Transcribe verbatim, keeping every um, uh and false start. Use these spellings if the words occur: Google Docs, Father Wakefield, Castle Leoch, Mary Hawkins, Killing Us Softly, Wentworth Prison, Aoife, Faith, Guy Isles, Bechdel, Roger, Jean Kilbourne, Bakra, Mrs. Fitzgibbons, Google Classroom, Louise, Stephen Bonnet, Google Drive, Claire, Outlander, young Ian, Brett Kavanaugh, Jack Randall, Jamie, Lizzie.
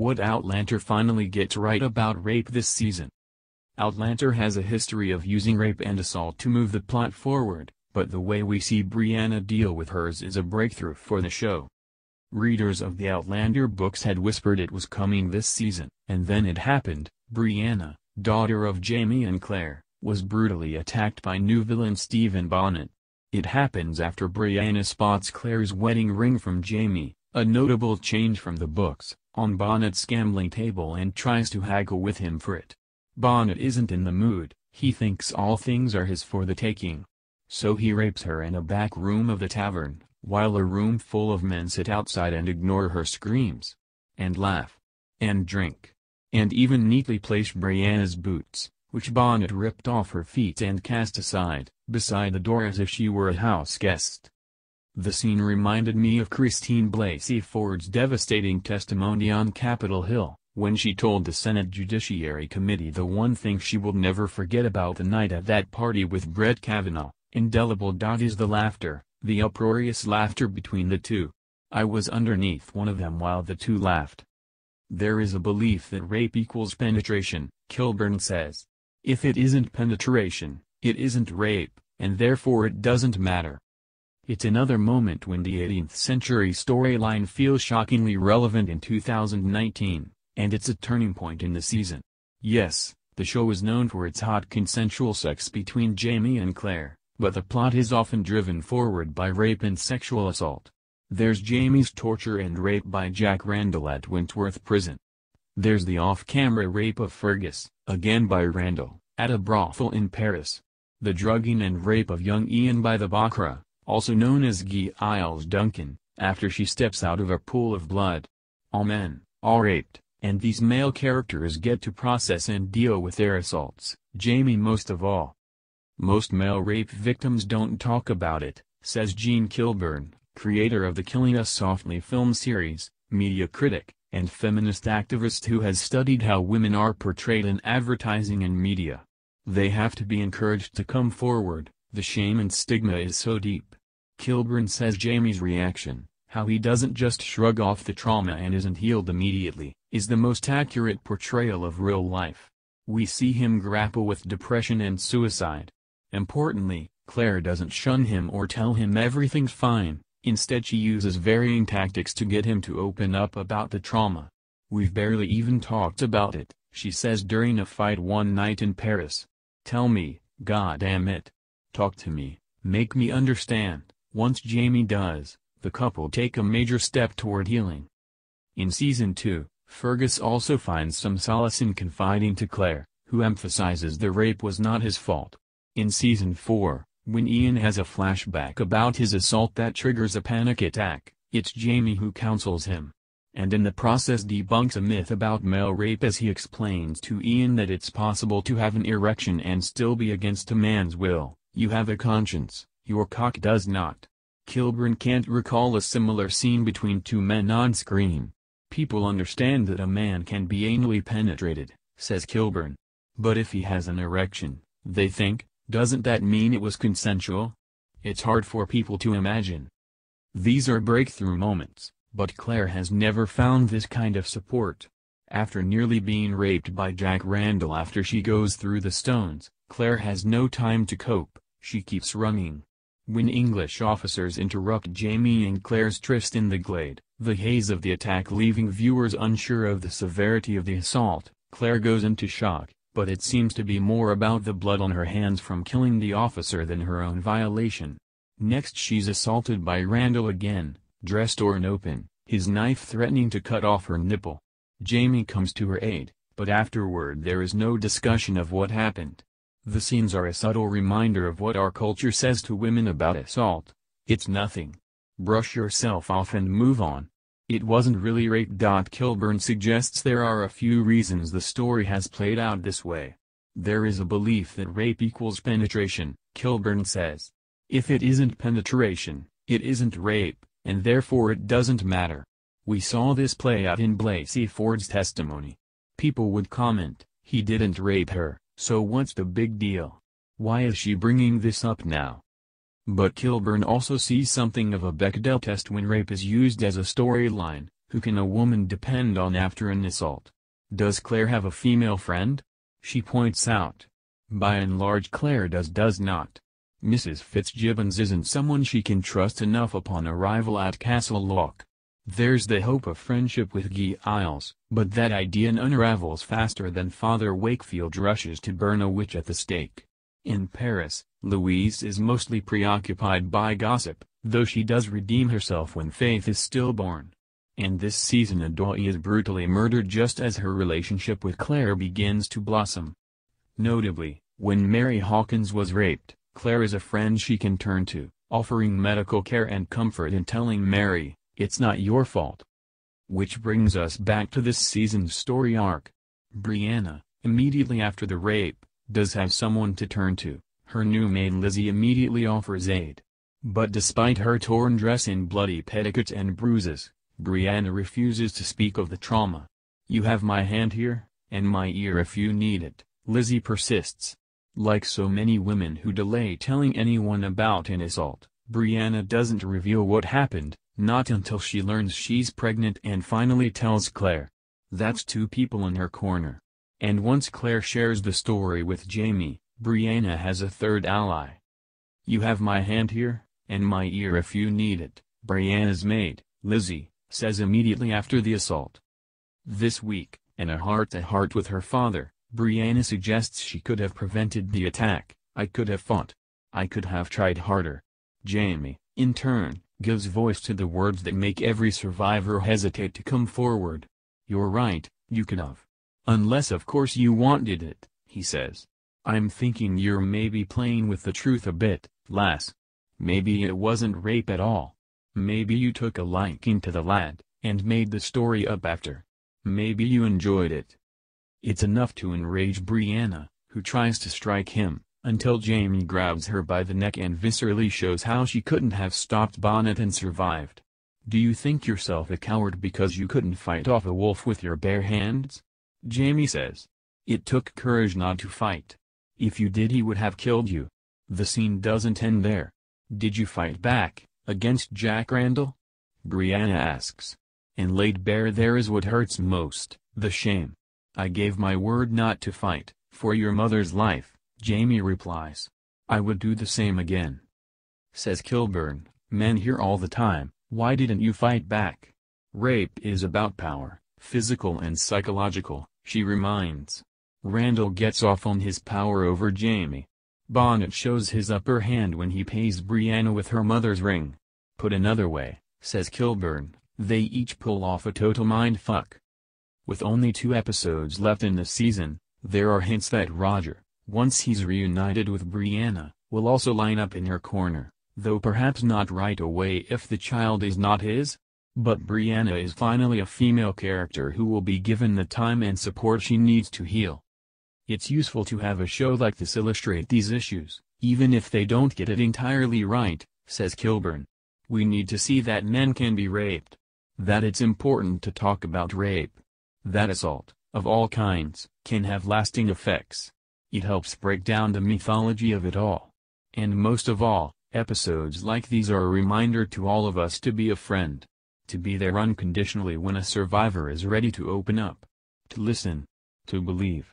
Would Outlander finally get right about rape this season? Outlander has a history of using rape and assault to move the plot forward, but the way we see Brianna deal with hers is a breakthrough for the show. Readers of the Outlander books had whispered it was coming this season, and then it happened. Brianna, daughter of Jamie and Claire, was brutally attacked by new villain Stephen Bonnet. It happens after Brianna spots Claire's wedding ring from Jamie, a notable change from the books, on Bonnet's gambling table and tries to haggle with him for it. Bonnet isn't in the mood, he thinks all things are his for the taking. So he rapes her in a back room of the tavern, while a room full of men sit outside and ignore her screams. And laugh. And drink. And even neatly place Brianna's boots, which Bonnet ripped off her feet and cast aside, beside the door as if she were a house guest. The scene reminded me of Christine Blasey Ford's devastating testimony on Capitol Hill, when she told the Senate Judiciary Committee the one thing she will never forget about the night at that party with Brett Kavanaugh, indelible dot is the laughter, the uproarious laughter between the two. I was underneath one of them while the two laughed. There is a belief that rape equals penetration, Kilbourne says. If it isn't penetration, it isn't rape, and therefore it doesn't matter. It's another moment when the eighteenth century storyline feels shockingly relevant in two thousand nineteen, and it's a turning point in the season. Yes, the show is known for its hot consensual sex between Jamie and Claire, but the plot is often driven forward by rape and sexual assault. There's Jamie's torture and rape by Jack Randall at Wentworth Prison. There's the off-camera rape of Fergus, again by Randall, at a brothel in Paris. The drugging and rape of young Ian by the Bakra, also known as Guy Isles Duncan, after she steps out of a pool of blood. All men, all raped, and these male characters get to process and deal with their assaults, Jamie most of all. Most male rape victims don't talk about it, says Jean Kilbourne, creator of the Killing Us Softly film series, media critic, and feminist activist who has studied how women are portrayed in advertising and media. They have to be encouraged to come forward, the shame and stigma is so deep. Kilbourne says Jamie's reaction, how he doesn't just shrug off the trauma and isn't healed immediately, is the most accurate portrayal of real life. We see him grapple with depression and suicide. Importantly, Claire doesn't shun him or tell him everything's fine. Instead she uses varying tactics to get him to open up about the trauma. "We've barely even talked about it," she says during a fight one night in Paris. "Tell me, goddamn it. Talk to me, make me understand." Once Jamie does, the couple take a major step toward healing. In season two, Fergus also finds some solace in confiding to Claire, who emphasizes the rape was not his fault. In season four, when Ian has a flashback about his assault that triggers a panic attack, it's Jamie who counsels him. And in the process debunks a myth about male rape as he explains to Ian that it's possible to have an erection and still be against a man's will. "You have a conscience, your cock does not." Kilbourne can't recall a similar scene between two men on screen. "People understand that a man can be anally penetrated," says Kilbourne. "But if he has an erection, they think, doesn't that mean it was consensual? It's hard for people to imagine." These are breakthrough moments, but Claire has never found this kind of support. After nearly being raped by Jack Randall after she goes through the stones, Claire has no time to cope, she keeps running. When English officers interrupt Jamie and Claire's tryst in the glade, the haze of the attack leaving viewers unsure of the severity of the assault, Claire goes into shock. But it seems to be more about the blood on her hands from killing the officer than her own violation. Next she's assaulted by Randall again, dressed torn open, his knife threatening to cut off her nipple. Jamie comes to her aid, but afterward there is no discussion of what happened. The scenes are a subtle reminder of what our culture says to women about assault. It's nothing. Brush yourself off and move on. It wasn't really rape. Kilbourne suggests there are a few reasons the story has played out this way. There is a belief that rape equals penetration, Kilbourne says. If it isn't penetration, it isn't rape, and therefore it doesn't matter. We saw this play out in Blasey Ford's testimony. People would comment, "He didn't rape her, so what's the big deal? Why is she bringing this up now?" But Kilbourne also sees something of a Bechdel test when rape is used as a storyline, Who can a woman depend on after an assault? Does Claire have a female friend? She points out. By and large Claire does does not. Missus Fitzgibbons isn't someone she can trust enough upon arrival at Castle Leoch. There's the hope of friendship with Guy Isles, but that idea unravels faster than Father Wakefield rushes to burn a witch at the stake. In Paris, Louise is mostly preoccupied by gossip, though she does redeem herself when Faith is stillborn. And this season Aoife is brutally murdered just as her relationship with Claire begins to blossom. Notably, when Mary Hawkins was raped, Claire is a friend she can turn to, offering medical care and comfort and telling Mary, "It's not your fault." Which brings us back to this season's story arc. Brianna, immediately after the rape, does have someone to turn to. Her new maid Lizzie immediately offers aid. But despite her torn dress and bloody petticoats and bruises, Brianna refuses to speak of the trauma. "You have my hand here, and my ear if you need it," Lizzie persists. Like so many women who delay telling anyone about an assault, Brianna doesn't reveal what happened, not until she learns she's pregnant and finally tells Claire. That's two people in her corner. And once Claire shares the story with Jamie, Brianna has a third ally. "You have my hand here, and my ear if you need it," Brianna's maid, Lizzie, says immediately after the assault. This week, in a heart-to-heart with her father, Brianna suggests she could have prevented the attack. "I could have fought. I could have tried harder." Jamie, in turn, gives voice to the words that make every survivor hesitate to come forward. "You're right, you could have. Unless of course you wanted it," he says. "I'm thinking you're maybe playing with the truth a bit, lass. Maybe it wasn't rape at all. Maybe you took a liking to the lad, and made the story up after. Maybe you enjoyed it." It's enough to enrage Brianna, who tries to strike him, until Jamie grabs her by the neck and viscerally shows how she couldn't have stopped Bonnet and survived. "Do you think yourself a coward because you couldn't fight off a wolf with your bare hands?" Jamie says. "It took courage not to fight. If you did he would have killed you." The scene doesn't end there. "Did you fight back? Against Jack Randall?" Brianna asks. And laid bare there is what hurts most, the shame. "I gave my word not to fight, for your mother's life," Jamie replies. "I would do the same again." Says Kilbourne, "Men here all the time, why didn't you fight back? Rape is about power, physical and psychological," she reminds. Randall gets off on his power over Jamie. Bonnet shows his upper hand when he pays Brianna with her mother's ring. "Put another way," says Kilbourne, "they each pull off a total mindfuck." With only two episodes left in the season, there are hints that Roger, once he's reunited with Brianna, will also line up in her corner, though perhaps not right away if the child is not his. But Brianna is finally a female character who will be given the time and support she needs to heal. It's useful to have a show like this illustrate these issues, even if they don't get it entirely right, says Kilbourne. We need to see that men can be raped. That it's important to talk about rape. That assault, of all kinds, can have lasting effects. It helps break down the mythology of it all. And most of all, episodes like these are a reminder to all of us to be a friend. To be there unconditionally when a survivor is ready to open up. To listen. To believe.